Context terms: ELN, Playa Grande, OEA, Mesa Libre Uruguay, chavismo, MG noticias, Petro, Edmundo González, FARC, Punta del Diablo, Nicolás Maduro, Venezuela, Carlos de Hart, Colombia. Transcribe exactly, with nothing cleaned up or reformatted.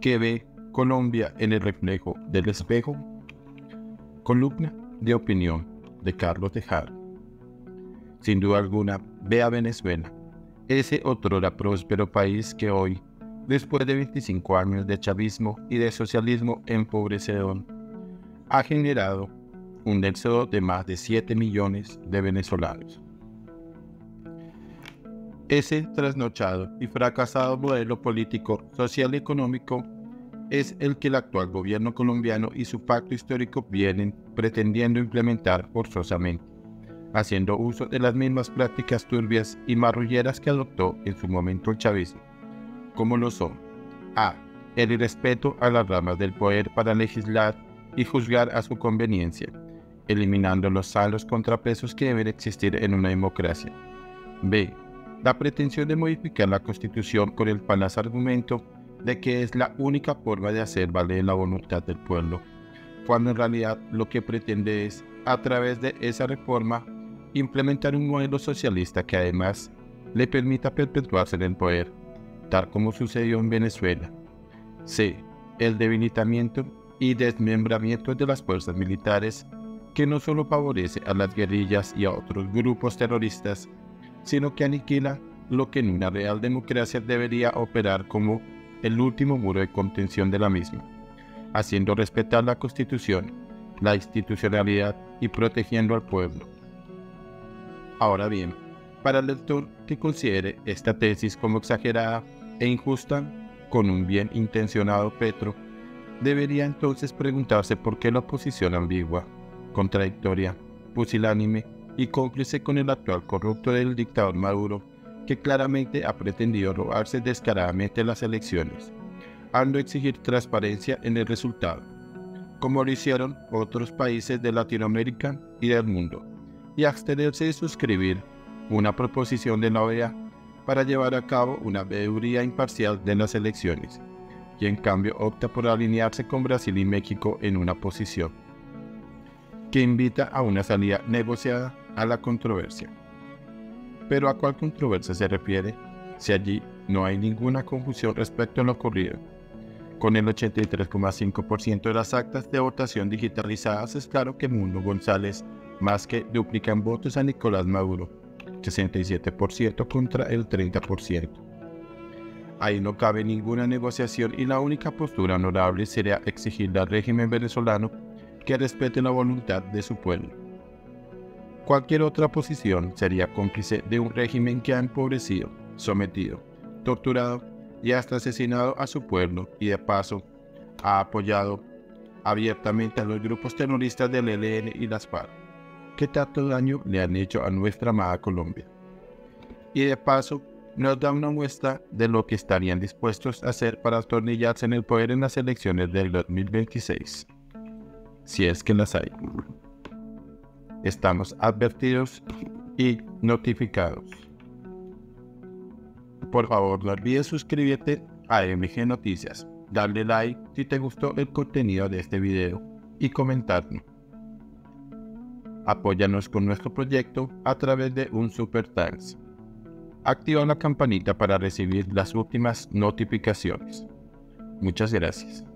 que ve Colombia en el reflejo del espejo. Columna de opinión de Carlos de Hart. Sin duda alguna, ve a Venezuela, ese otrora próspero país que hoy, después de veinticinco años de chavismo y de socialismo empobrecedor, ha generado un éxodo de más de siete millones de venezolanos. Ese trasnochado y fracasado modelo político, social y económico es el que el actual gobierno colombiano y su pacto histórico vienen pretendiendo implementar forzosamente, haciendo uso de las mismas prácticas turbias y marrulleras que adoptó en su momento el chavismo, como lo son: a. el irrespeto a las ramas del poder para legislar y juzgar a su conveniencia, eliminando los sanos contrapesos que deben existir en una democracia; b. la pretensión de modificar la Constitución con el falaz argumento de que es la única forma de hacer valer la voluntad del pueblo, cuando en realidad lo que pretende es, a través de esa reforma, implementar un modelo socialista que además le permita perpetuarse en el poder, tal como sucedió en Venezuela; c. el debilitamiento y desmembramiento de las fuerzas militares, que no solo favorece a las guerrillas y a otros grupos terroristas, sino que aniquila lo que en una real democracia debería operar como el último muro de contención de la misma, haciendo respetar la Constitución, la institucionalidad y protegiendo al pueblo. Ahora bien, para el lector que considere esta tesis como exagerada e injusta con un bien intencionado Petro, debería entonces preguntarse por qué la oposición ambigua, contradictoria, pusilánime y cómplice con el actual corrupto del dictador Maduro, que claramente ha pretendido robarse descaradamente las elecciones, al no exigir transparencia en el resultado, como lo hicieron otros países de Latinoamérica y del mundo, y abstenerse de suscribir una proposición de la O E A para llevar a cabo una veeduría imparcial de las elecciones, y en cambio opta por alinearse con Brasil y México en una posición que invita a una salida negociada a la controversia. ¿Pero a cuál controversia se refiere, si allí no hay ninguna confusión respecto a lo ocurrido? Con el ochenta y tres coma cinco por ciento de las actas de votación digitalizadas, es claro que Edmundo González más que duplica en votos a Nicolás Maduro, sesenta y siete por ciento contra el treinta por ciento. Ahí no cabe ninguna negociación y la única postura honorable sería exigirle al régimen venezolano que respete la voluntad de su pueblo. Cualquier otra posición sería cómplice de un régimen que ha empobrecido, sometido, torturado y hasta asesinado a su pueblo, y de paso ha apoyado abiertamente a los grupos terroristas del E L N y las FARC, que tanto daño le han hecho a nuestra amada Colombia. Y de paso nos da una muestra de lo que estarían dispuestos a hacer para atornillarse en el poder en las elecciones del dos mil veintiséis, si es que las hay. Estamos advertidos y notificados. Por favor, no olvides suscribirte a M G Noticias, darle like si te gustó el contenido de este video y comentarlo. Apóyanos con nuestro proyecto a través de un super thanks. Activa la campanita para recibir las últimas notificaciones. Muchas gracias.